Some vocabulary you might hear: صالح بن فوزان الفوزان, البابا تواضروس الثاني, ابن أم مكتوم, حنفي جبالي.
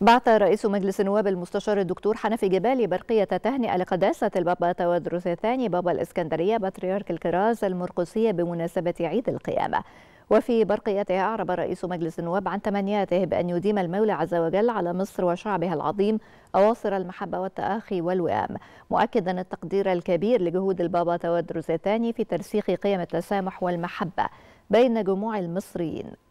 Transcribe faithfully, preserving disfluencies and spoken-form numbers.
بعث رئيس مجلس النواب المستشار الدكتور حنفي جبالي برقية تهنئة لقداسة البابا تواضروس الثاني بابا الإسكندرية بطريرك الكرازة المرقسية بمناسبة عيد القيامة. وفي برقيتها أعرب رئيس مجلس النواب عن تمنياته بأن يديم المولى عز وجل على مصر وشعبها العظيم أواصر المحبة والتآخي والوئام، مؤكدا التقدير الكبير لجهود البابا تواضروس الثاني في ترسيخ قيم التسامح والمحبة بين جموع المصريين.